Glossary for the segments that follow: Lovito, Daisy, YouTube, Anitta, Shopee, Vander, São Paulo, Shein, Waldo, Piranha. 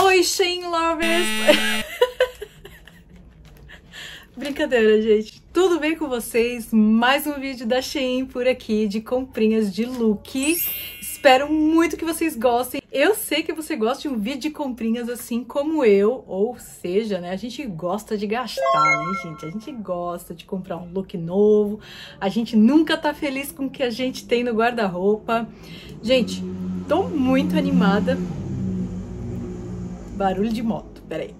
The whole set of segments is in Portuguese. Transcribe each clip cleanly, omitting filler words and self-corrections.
Oi, Shein Lovers! Brincadeira, gente. Tudo bem com vocês? Mais um vídeo da Shein por aqui, de comprinhas de look. Espero muito que vocês gostem. Eu sei que você gosta de um vídeo de comprinhas assim como eu, ou seja, né, a gente gosta de gastar, né, gente? A gente gosta de comprar um look novo, a gente nunca tá feliz com o que a gente tem no guarda-roupa. Gente, tô muito animada. Barulho de moto, peraí.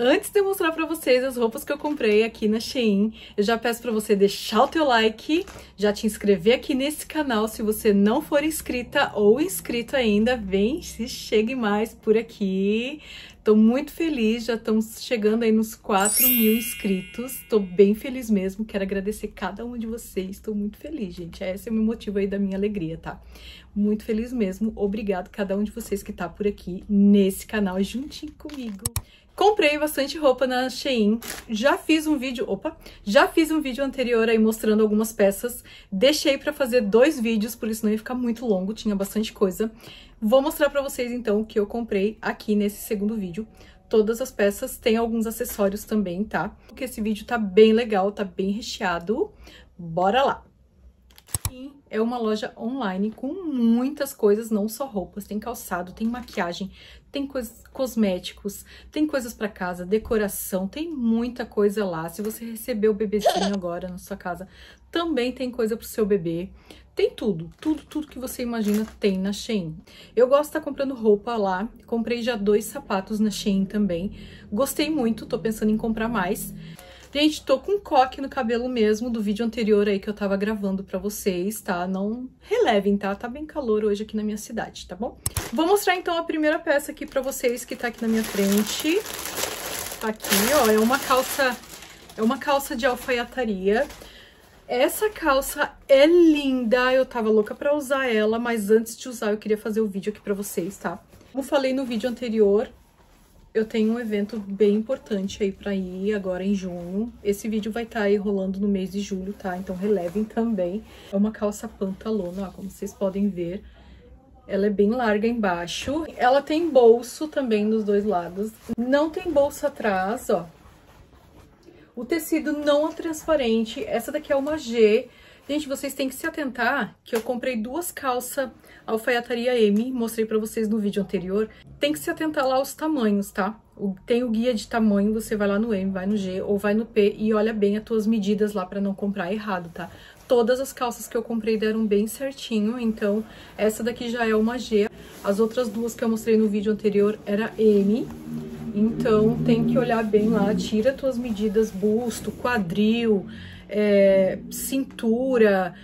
Antes de eu mostrar pra vocês as roupas que eu comprei aqui na Shein, eu já peço pra você deixar o teu like, já te inscrever aqui nesse canal se você não for inscrita ou inscrito ainda, vem, se chegue mais por aqui. Tô muito feliz, já estamos chegando aí nos 4.000 inscritos, tô bem feliz mesmo, quero agradecer cada um de vocês, tô muito feliz, gente, esse é o meu motivo aí da minha alegria, tá? Muito feliz mesmo, obrigado cada um de vocês que tá por aqui nesse canal juntinho comigo. Comprei bastante roupa na Shein, já fiz um vídeo anterior aí mostrando algumas peças, deixei pra fazer 2 vídeos, por isso não ia ficar muito longo, tinha bastante coisa. Vou mostrar pra vocês então o que eu comprei aqui nesse segundo vídeo, todas as peças, tem alguns acessórios também, tá? Porque esse vídeo tá bem legal, tá bem recheado, bora lá! É uma loja online com muitas coisas, não só roupas, tem calçado, tem maquiagem, tem cosméticos, tem coisas pra casa, decoração, tem muita coisa lá. Se você receber o bebezinho agora na sua casa, também tem coisa pro seu bebê. Tem tudo, tudo que você imagina tem na Shein. Eu gosto de estar comprando roupa lá, comprei já 2 sapatos na Shein também. Gostei muito, tô pensando em comprar mais. Gente, tô com um coque no cabelo mesmo do vídeo anterior aí que eu tava gravando pra vocês, tá? Não relevem, tá? Tá bem calor hoje aqui na minha cidade, tá bom? Vou mostrar então a primeira peça aqui pra vocês que tá aqui na minha frente. Tá aqui, ó, é uma calça de alfaiataria. Essa calça é linda, eu tava louca pra usar ela, mas antes de usar eu queria fazer o vídeo aqui pra vocês, tá? Como falei no vídeo anterior, eu tenho um evento bem importante aí pra ir agora em junho. Esse vídeo vai estar aí rolando no mês de julho, tá? Então relevem também. É uma calça pantalona, ó, como vocês podem ver. Ela é bem larga embaixo. Ela tem bolso também nos 2 lados. Não tem bolso atrás, ó. O tecido não é transparente. Essa daqui é uma G. Gente, vocês têm que se atentar que eu comprei 2 calças alfaiataria M, mostrei pra vocês no vídeo anterior. Tem que se atentar lá aos tamanhos, tá? Tem o guia de tamanho, você vai lá no M, vai no G ou vai no P e olha bem as tuas medidas lá pra não comprar errado, tá? Todas as calças que eu comprei deram bem certinho, então essa daqui já é uma G. As outras 2 que eu mostrei no vídeo anterior era M. Então, tem que olhar bem lá, tira tuas medidas, busto, quadril, cintura,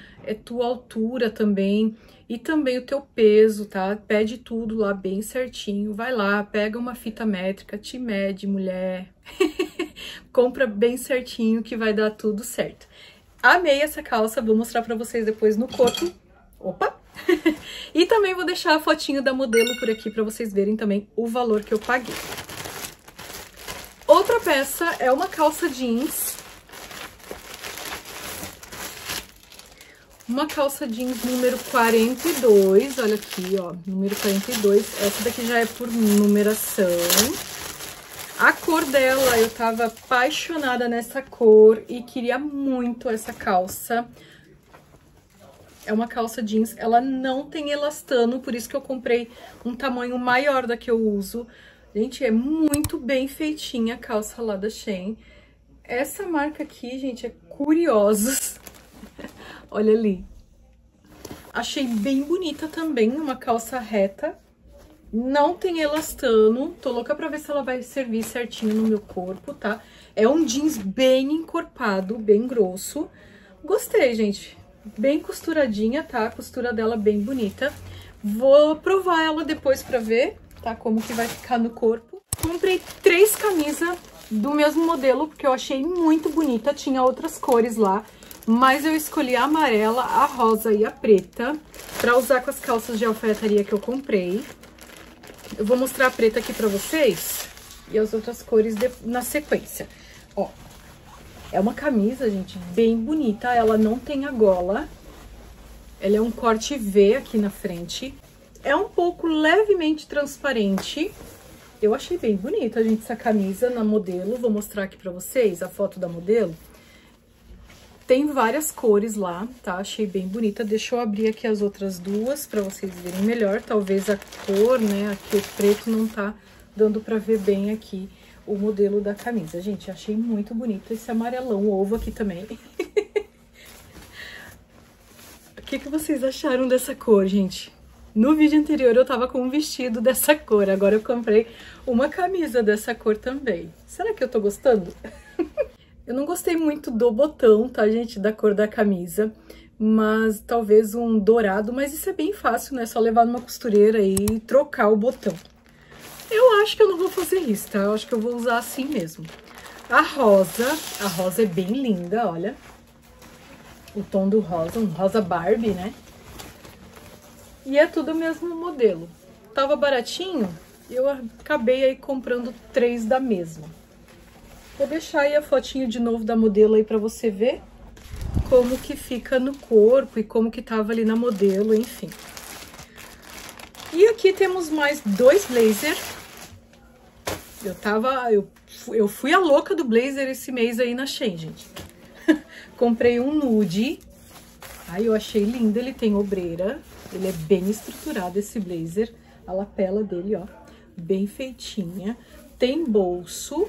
tua altura também, e também o teu peso, tá? Pede tudo lá bem certinho, vai lá, pega uma fita métrica, te mede, mulher, compra bem certinho que vai dar tudo certo. Amei essa calça, vou mostrar pra vocês depois no corpo. Opa! E também vou deixar a fotinho da modelo por aqui pra vocês verem também o valor que eu paguei. Outra peça é uma calça jeans. Uma calça jeans número 42, olha aqui, ó, número 42. Essa daqui já é por numeração. A cor dela, eu tava apaixonada nessa cor e queria muito essa calça. É uma calça jeans, ela não tem elastano, por isso que eu comprei um tamanho maior da que eu uso. Gente, é muito bem feitinha a calça lá da Shein. Essa marca aqui, gente, é Curiosos. Olha ali. Achei bem bonita também, uma calça reta. Não tem elastano. Tô louca pra ver se ela vai servir certinho no meu corpo, tá? É um jeans bem encorpado, bem grosso. Gostei, gente. Bem costuradinha, tá? A costura dela bem bonita. Vou provar ela depois pra ver, tá? Como que vai ficar no corpo. Comprei 3 camisas do mesmo modelo, porque eu achei muito bonita. Tinha outras cores lá, mas eu escolhi a amarela, a rosa e a preta pra usar com as calças de alfaiataria que eu comprei. Eu vou mostrar a preta aqui pra vocês e as outras cores na sequência. Ó, é uma camisa, gente, bem bonita. Ela não tem a gola. Ela é um corte V aqui na frente. É um pouco levemente transparente. Eu achei bem bonita, gente, essa camisa na modelo. Vou mostrar aqui pra vocês a foto da modelo. Tem várias cores lá, tá? Achei bem bonita. Deixa eu abrir aqui as outras duas pra vocês verem melhor. Talvez a cor, né? Aqui o preto não tá dando pra ver bem aqui o modelo da camisa. Gente, achei muito bonito esse amarelão ovo aqui também. O que que vocês acharam dessa cor, gente? No vídeo anterior eu tava com um vestido dessa cor. Agora eu comprei uma camisa dessa cor também. Será que eu tô gostando? Eu não gostei muito do botão, tá, gente? Da cor da camisa, mas talvez um dourado, mas isso é bem fácil, né? É só levar numa costureira e trocar o botão. Eu acho que eu não vou fazer isso, tá? Eu acho que eu vou usar assim mesmo. A rosa é bem linda, olha. O tom do rosa, um rosa Barbie, né? E é tudo o mesmo modelo. Tava baratinho, eu acabei aí comprando 3 da mesma. Vou deixar aí a fotinho de novo da modelo aí pra você ver como que fica no corpo e como que tava ali na modelo, enfim. E aqui temos mais 2 blazers. Eu fui a louca do blazer esse mês aí na Shein, gente. Comprei um nude. Aí eu achei lindo, ele tem obreira. Ele é bem estruturado esse blazer. A lapela dele, ó, bem feitinha. Tem bolso.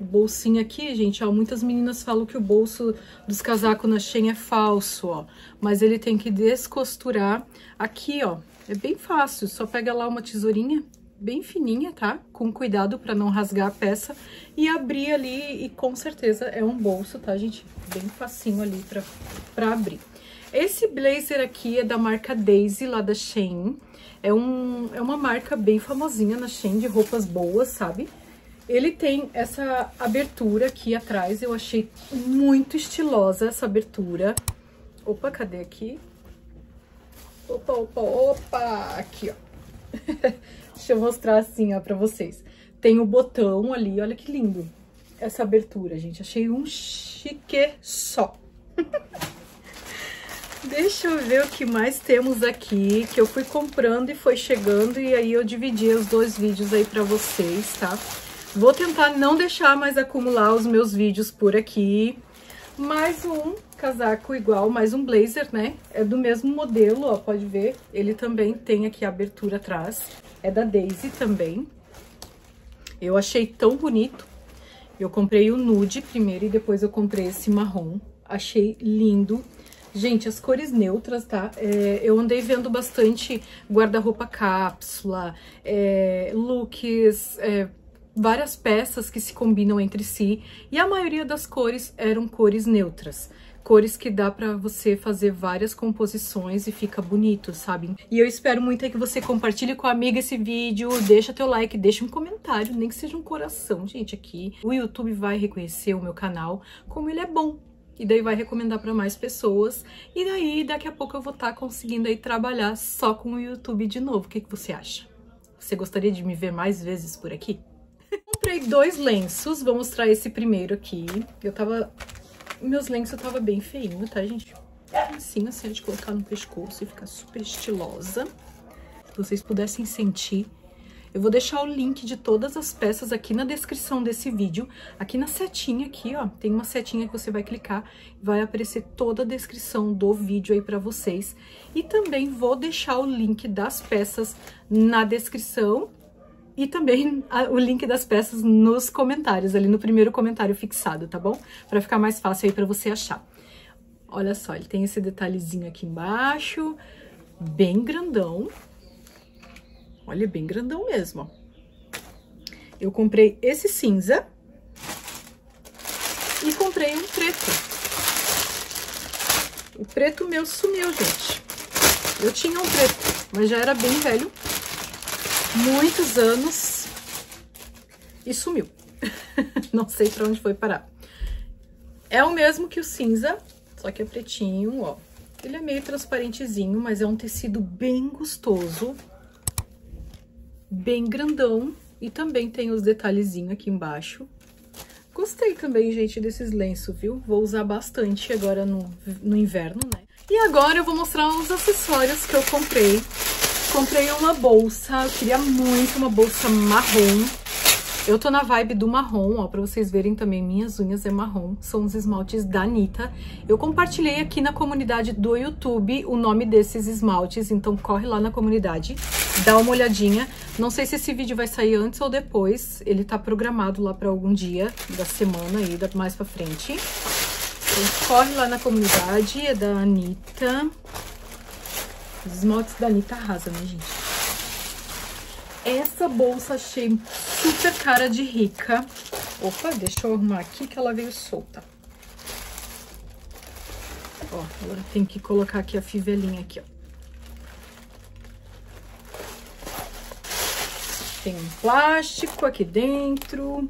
Bolsinha aqui, gente, ó, muitas meninas falam que o bolso dos casacos na Shein é falso, ó. Mas ele tem que descosturar aqui, ó. É bem fácil, só pega lá uma tesourinha bem fininha, tá? Com cuidado pra não rasgar a peça e abrir ali, e com certeza é um bolso, tá, gente? Bem facinho ali pra abrir. Esse blazer aqui é da marca Daisy, lá da Shein. É uma marca bem famosinha na Shein, de roupas boas, sabe? Ele tem essa abertura aqui atrás, eu achei muito estilosa essa abertura. Opa, cadê aqui? Opa, opa, opa! Aqui, ó. Deixa eu mostrar assim, ó, pra vocês. Tem o botão ali, olha que lindo. Essa abertura, gente, achei um chique só. Deixa eu ver o que mais temos aqui, que eu fui comprando e foi chegando, e aí eu dividi os 2 vídeos aí pra vocês, tá? Vou tentar não deixar mais acumular os meus vídeos por aqui. Mais um casaco igual, mais um blazer, né? É do mesmo modelo, ó, pode ver. Ele também tem aqui a abertura atrás. É da Daisy também. Eu achei tão bonito. Eu comprei o nude primeiro e depois eu comprei esse marrom. Achei lindo. Gente, as cores neutras, tá? Eu andei vendo bastante guarda-roupa cápsula, looks... várias peças que se combinam entre si, e a maioria das cores eram cores neutras, cores que dá pra você fazer várias composições e fica bonito, sabe? E eu espero muito aí que você compartilhe com a amiga esse vídeo, deixa teu like, deixa um comentário, nem que seja um coração, gente, aqui. O YouTube vai reconhecer o meu canal como ele é bom, e daí vai recomendar pra mais pessoas, e daí daqui a pouco eu vou estar conseguindo aí trabalhar só com o YouTube de novo. O que que você acha? Você gostaria de me ver mais vezes por aqui? Comprei 2 lenços, vou mostrar esse primeiro aqui. Meus lenços eu tava bem feinho, tá, gente? Assim, de colocar no pescoço e ficar super estilosa. Se vocês pudessem sentir. Eu vou deixar o link de todas as peças aqui na descrição desse vídeo. Aqui na setinha aqui, ó, tem uma setinha que você vai clicar. Vai aparecer toda a descrição do vídeo aí pra vocês. E também vou deixar o link das peças na descrição. E também o link das peças nos comentários, ali no primeiro comentário fixado, tá bom? Pra ficar mais fácil aí pra você achar. Olha só, ele tem esse detalhezinho aqui embaixo, bem grandão. Olha, bem grandão mesmo, ó. Eu comprei esse cinza e comprei um preto. O preto meu sumiu, gente. Eu tinha um preto, mas já era bem velho. Muitos anos e sumiu. Não sei pra onde foi parar. É o mesmo que o cinza, só que é pretinho, ó. Ele é meio transparentezinho, mas é um tecido bem gostoso, bem grandão, e também tem os detalhezinhos aqui embaixo. Gostei também, gente, desses lenços, viu? Vou usar bastante agora no inverno, né? E agora eu vou mostrar os acessórios que eu comprei Comprei uma bolsa, eu queria muito uma bolsa marrom. Eu tô na vibe do marrom, ó, pra vocês verem também, minhas unhas é marrom, são os esmaltes da Anitta. Eu compartilhei aqui na comunidade do YouTube o nome desses esmaltes, então corre lá na comunidade, dá uma olhadinha. Não sei se esse vídeo vai sair antes ou depois, ele tá programado lá pra algum dia da semana aí, mais pra frente. Então corre lá na comunidade, é da Anitta. Os esmaltes da Anitta arrasam, né, gente? Essa bolsa achei super cara de rica. Opa, deixa eu arrumar aqui que ela veio solta. Ó, agora tem que colocar aqui a fivelinha aqui, ó. Tem um plástico aqui dentro.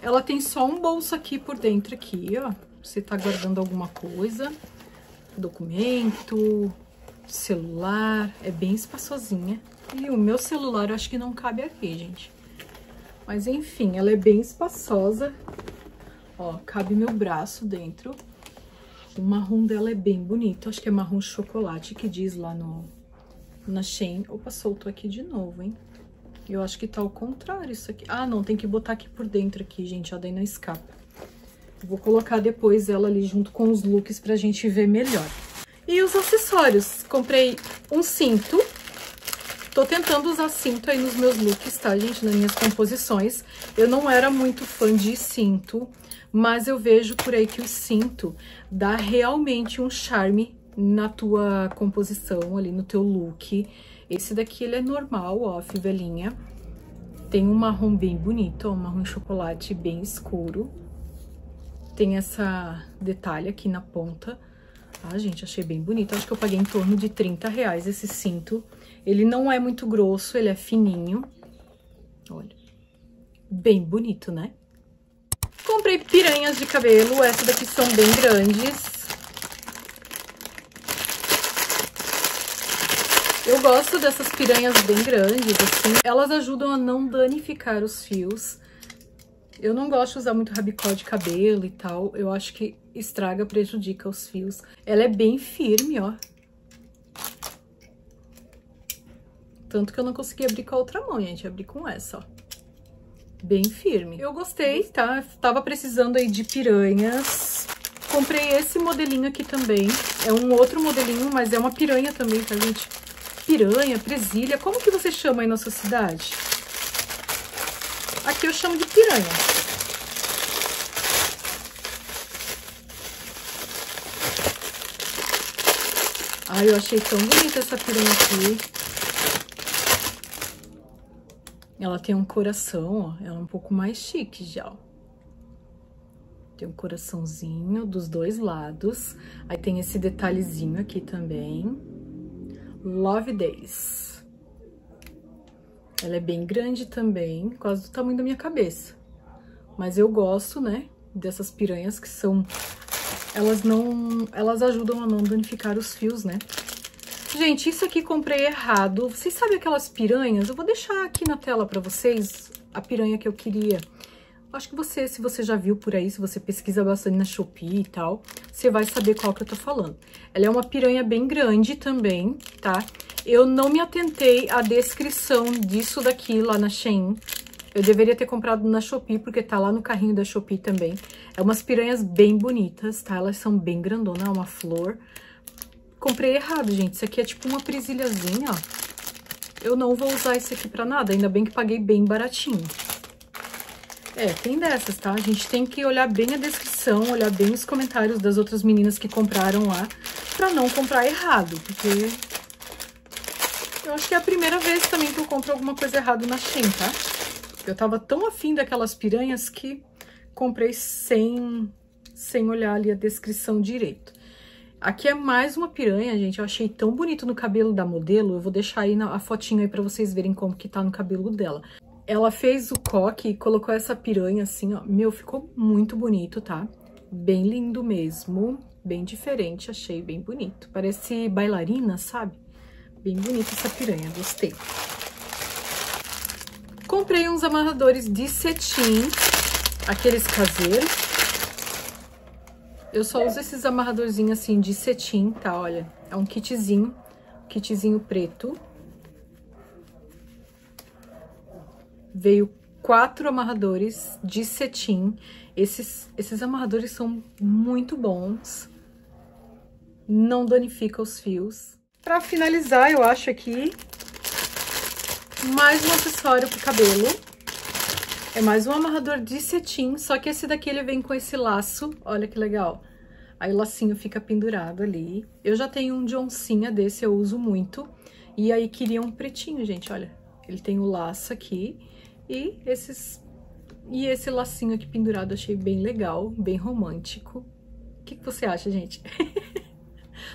Ela tem só um bolso aqui por dentro aqui, ó. Você tá guardando alguma coisa. Documento, celular. É bem espaçosinha. E o meu celular eu acho que não cabe aqui, gente. Mas enfim, ela é bem espaçosa. Ó, cabe meu braço dentro. O marrom dela é bem bonito. Acho que é marrom chocolate que diz lá na Shein. Opa, soltou aqui de novo, hein? Eu acho que tá ao contrário isso aqui. Ah, não, tem que botar aqui por dentro aqui, gente. Ó, daí não escapa. Vou colocar depois ela ali junto com os looks pra gente ver melhor. E os acessórios. Comprei um cinto. Tô tentando usar cinto aí nos meus looks, tá, gente? Nas minhas composições. Eu não era muito fã de cinto, mas eu vejo por aí que o cinto dá realmente um charme na tua composição, ali no teu look. Esse daqui, ele é normal, ó, a fivelinha. Tem um marrom bem bonito, ó, um marrom chocolate bem escuro. Tem essa detalhe aqui na ponta. Ah, gente, achei bem bonito. Acho que eu paguei em torno de R$30 esse cinto. Ele não é muito grosso, ele é fininho. Olha, bem bonito, né? Comprei piranhas de cabelo. Essas daqui são bem grandes. Eu gosto dessas piranhas bem grandes, assim. Elas ajudam a não danificar os fios. Eu não gosto de usar muito rabicó de cabelo e tal. Eu acho que estraga, prejudica os fios. Ela é bem firme, ó. Tanto que eu não consegui abrir com a outra mão, gente. Abri com essa, ó. Bem firme. Eu gostei, tá? Tava precisando aí de piranhas. Comprei esse modelinho aqui também. É um outro modelinho, mas é uma piranha também, tá, gente? Piranha, presilha. Como que você chama aí na sua cidade? Aqui eu chamo de piranha. Ai, eu achei tão bonita essa piranha aqui. Ela tem um coração, ó. Ela é um pouco mais chique já, ó. Tem um coraçãozinho dos dois lados. Aí tem esse detalhezinho aqui também. Love Days. Ela é bem grande também, quase do tamanho da minha cabeça. Mas eu gosto, né, dessas piranhas que são... Elas ajudam a não danificar os fios, né? Gente, isso aqui comprei errado. Vocês sabem aquelas piranhas? Eu vou deixar aqui na tela pra vocês a piranha que eu queria. Acho que você, se você já viu por aí, se você pesquisa bastante na Shopee e tal, você vai saber qual que eu tô falando. Ela é uma piranha bem grande também, tá? Eu não me atentei à descrição disso daqui lá na Shein. Eu deveria ter comprado na Shopee, porque tá lá no carrinho da Shopee também. É umas piranhas bem bonitas, tá? Elas são bem grandonas, é uma flor. Comprei errado, gente. Isso aqui é tipo uma presilhazinha, ó. Eu não vou usar isso aqui pra nada, ainda bem que paguei bem baratinho. É, tem dessas, tá? A gente tem que olhar bem a descrição, olhar bem os comentários das outras meninas que compraram lá, pra não comprar errado, porque... eu acho que é a primeira vez também que eu compro alguma coisa errada na Shein, tá? Eu tava tão afim daquelas piranhas que comprei sem olhar ali a descrição direito. Aqui é mais uma piranha, gente. Eu achei tão bonito no cabelo da modelo. Eu vou deixar aí a fotinho aí pra vocês verem como que tá no cabelo dela. Ela fez o coque e colocou essa piranha assim, ó. Meu, ficou muito bonito, tá? Bem lindo mesmo. Bem diferente, achei bem bonito. Parece bailarina, sabe? Bem bonita essa piranha, gostei. Comprei uns amarradores de cetim, aqueles caseiros. Eu só uso esses amarradorzinhos assim de cetim, tá? Olha, é um kitzinho preto. veio 4 amarradores de cetim. Esses amarradores são muito bons. Não danifica os fios. Pra finalizar, eu acho aqui, mais um acessório pro cabelo. É mais um amarrador de cetim, só que esse daqui ele vem com esse laço. Olha que legal. Aí o lacinho fica pendurado ali. Eu já tenho um de oncinha desse, eu uso muito. E aí queria um pretinho, gente, olha. Ele tem o laço aqui e esse lacinho aqui pendurado, achei bem legal, bem romântico. O que você acha, gente?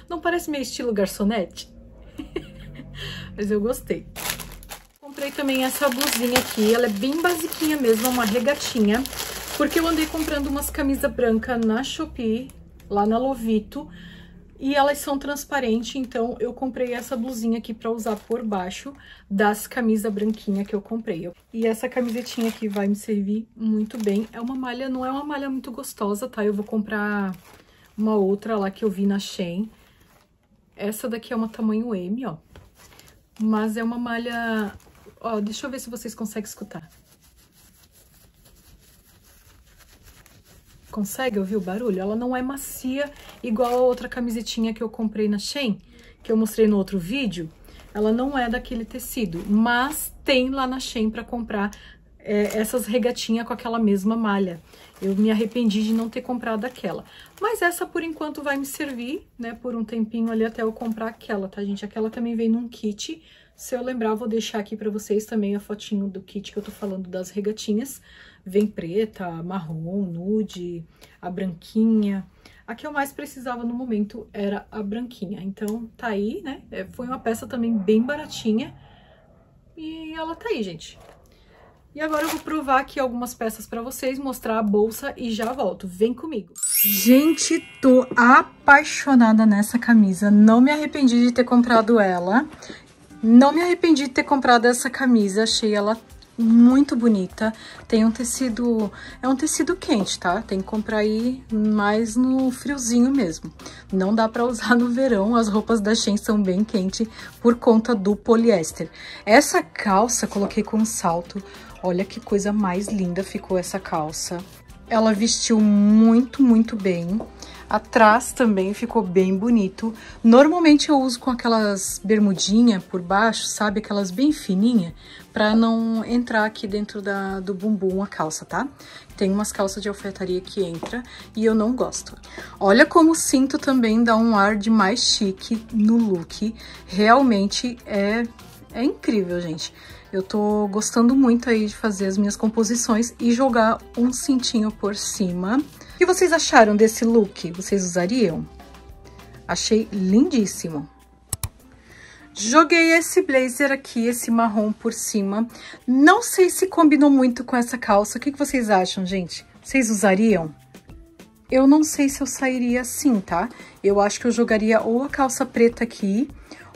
Não parece meio estilo garçonete? Mas eu gostei. Comprei também essa blusinha aqui, ela é bem basiquinha mesmo, uma regatinha. Porque eu andei comprando umas camisas brancas na Shopee, lá na Lovito. E elas são transparentes, então eu comprei essa blusinha aqui pra usar por baixo das camisas branquinhas que eu comprei. E essa camisetinha aqui vai me servir muito bem. É uma malha, não é uma malha muito gostosa, tá? Eu vou comprar uma outra lá que eu vi na Shein. Essa daqui é uma tamanho M, ó. Mas é uma malha... Ó, deixa eu ver se vocês conseguem escutar. Consegue ouvir o barulho? Ela não é macia igual a outra camisetinha que eu comprei na Shein, que eu mostrei no outro vídeo. Ela não é daquele tecido, mas tem lá na Shein pra comprar essas regatinhas com aquela mesma malha. Eu me arrependi de não ter comprado aquela. Mas essa, por enquanto, vai me servir, né, por um tempinho ali até eu comprar aquela, tá, gente? Aquela também vem num kit. Se eu lembrar, vou deixar aqui pra vocês também a fotinho do kit que eu tô falando das regatinhas. Vem preta, marrom, nude, a branquinha. A que eu mais precisava no momento era a branquinha. Então, tá aí, né? Foi uma peça também bem baratinha. E ela tá aí, gente. E agora eu vou provar aqui algumas peças pra vocês, mostrar a bolsa e já volto. Vem comigo. Gente, tô apaixonada nessa camisa. Não me arrependi de ter comprado ela. Não me arrependi de ter comprado essa camisa, achei ela muito bonita. Tem um tecido, é um tecido quente, tá? Tem que comprar aí mais no friozinho mesmo. Não dá pra usar no verão, as roupas da Shein são bem quentes por conta do poliéster. Essa calça coloquei com um salto, olha que coisa mais linda ficou essa calça. Ela vestiu muito, muito bem. Atrás também ficou bem bonito. Normalmente eu uso com aquelas bermudinhas por baixo, sabe? Aquelas bem fininhas, pra não entrar aqui dentro do bumbum a calça, tá? Tem umas calças de alfaiataria que entra e eu não gosto. Olha como o cinto também dá um ar de mais chique no look. Realmente é incrível, gente. Eu tô gostando muito aí de fazer as minhas composições e jogar um cintinho por cima. O que vocês acharam desse look? Vocês usariam? Achei lindíssimo. Joguei esse blazer aqui, esse marrom por cima. Não sei se combinou muito com essa calça. O que vocês acham, gente? Vocês usariam? Eu não sei se eu sairia assim, tá? Eu acho que eu jogaria ou a calça preta aqui,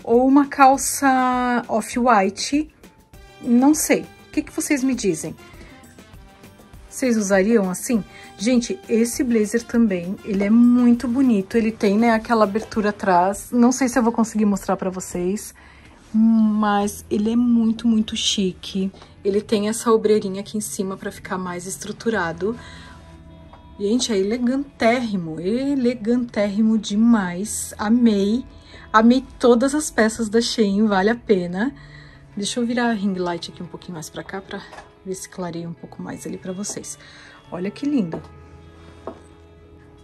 ou uma calça off-white. Não sei. O que vocês me dizem? Vocês usariam assim? Gente, esse blazer também, ele é muito bonito. Ele tem, né, aquela abertura atrás. Não sei se eu vou conseguir mostrar pra vocês, mas ele é muito, muito chique. Ele tem essa obreirinha aqui em cima pra ficar mais estruturado. Gente, é elegantérrimo. Elegantérrimo demais. Amei. Amei todas as peças da Shein, vale a pena. Deixa eu virar a ring light aqui um pouquinho mais pra cá, pra... ver se clareia um pouco mais ali pra vocês. Olha que lindo.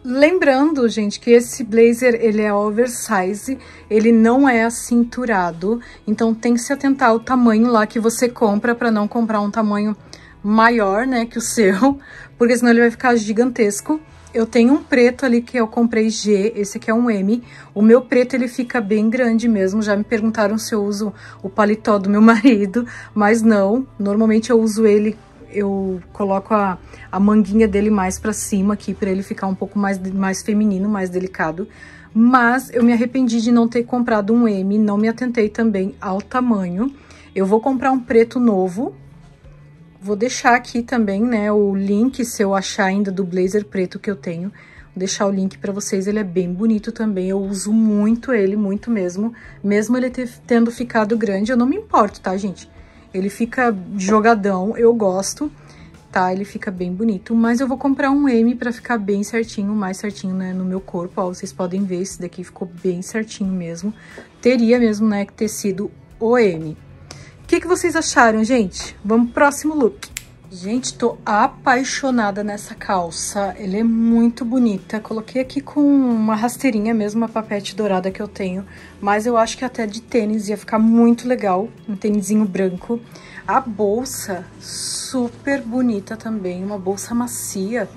Lembrando, gente, que esse blazer, ele é oversize, ele não é acinturado, então tem que se atentar ao tamanho lá que você compra, pra não comprar um tamanho maior, né, que o seu, porque senão ele vai ficar gigantesco. Eu tenho um preto ali que eu comprei G, esse aqui é um M. O meu preto, ele fica bem grande mesmo. Já me perguntaram se eu uso o paletó do meu marido, mas não. Normalmente eu uso ele, eu coloco a manguinha dele mais pra cima aqui, pra ele ficar um pouco mais feminino, mais delicado. Mas eu me arrependi de não ter comprado um M, não me atentei também ao tamanho. Eu vou comprar um preto novo. Vou deixar aqui também, né, o link, se eu achar ainda, do blazer preto que eu tenho. Vou deixar o link pra vocês, ele é bem bonito também, eu uso muito ele, muito mesmo. Mesmo ele tendo ficado grande, eu não me importo, tá, gente? Ele fica jogadão, eu gosto, tá? Ele fica bem bonito, mas eu vou comprar um M pra ficar bem certinho, mais certinho, né, no meu corpo. Ó, vocês podem ver, esse daqui ficou bem certinho mesmo. Teria mesmo, né, que ter sido o M. O que que vocês acharam, gente? Vamos pro próximo look. Gente, tô apaixonada nessa calça, ela é muito bonita. Coloquei aqui com uma rasteirinha mesmo, uma papete dourada que eu tenho, mas eu acho que até de tênis ia ficar muito legal, um tênisinho branco. A bolsa, super bonita também, uma bolsa macia,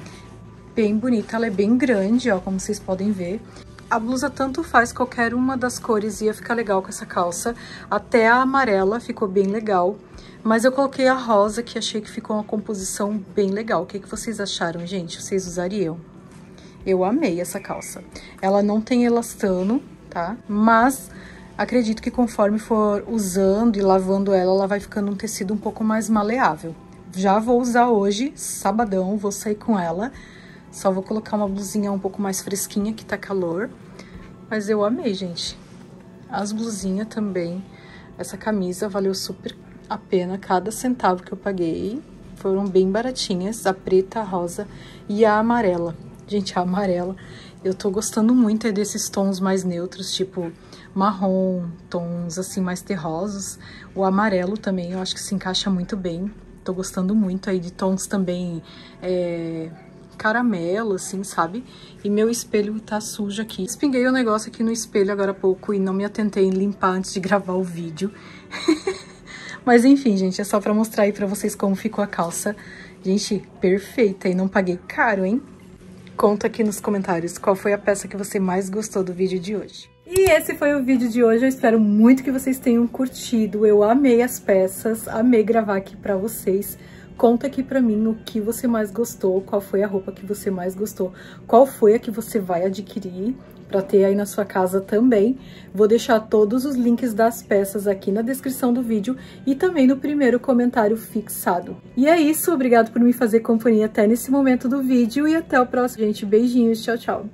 bem bonita, ela é bem grande, ó, como vocês podem ver. A blusa tanto faz, qualquer uma das cores ia ficar legal com essa calça. Até a amarela ficou bem legal. Mas eu coloquei a rosa, que achei que ficou uma composição bem legal. O que que vocês acharam, gente? Vocês usariam? Eu amei essa calça. Ela não tem elastano, tá? Mas acredito que conforme for usando e lavando ela, ela vai ficando um tecido um pouco mais maleável. Já vou usar hoje, sabadão, vou sair com ela. Só vou colocar uma blusinha um pouco mais fresquinha, que tá calor. Mas eu amei, gente. As blusinhas também. Essa camisa valeu super a pena. Cada centavo que eu paguei foram bem baratinhas. A preta, a rosa e a amarela. Gente, a amarela. Eu tô gostando muito desses tons mais neutros, tipo marrom, tons assim mais terrosos. O amarelo também, eu acho que se encaixa muito bem. Tô gostando muito aí de tons também... caramelo, assim, sabe? E meu espelho tá sujo aqui. Espinguei o negócio aqui no espelho agora há pouco e não me atentei em limpar antes de gravar o vídeo. Mas enfim, gente, é só pra mostrar aí pra vocês como ficou a calça. Gente, perfeita, e não paguei caro, hein? Conta aqui nos comentários qual foi a peça que você mais gostou do vídeo de hoje. E esse foi o vídeo de hoje, eu espero muito que vocês tenham curtido. Eu amei as peças, amei gravar aqui pra vocês. Conta aqui pra mim o que você mais gostou, qual foi a roupa que você mais gostou, qual foi a que você vai adquirir pra ter aí na sua casa também. Vou deixar todos os links das peças aqui na descrição do vídeo e também no primeiro comentário fixado. E é isso, obrigado por me fazer companhia até nesse momento do vídeo e até o próximo, gente. Beijinhos, tchau, tchau!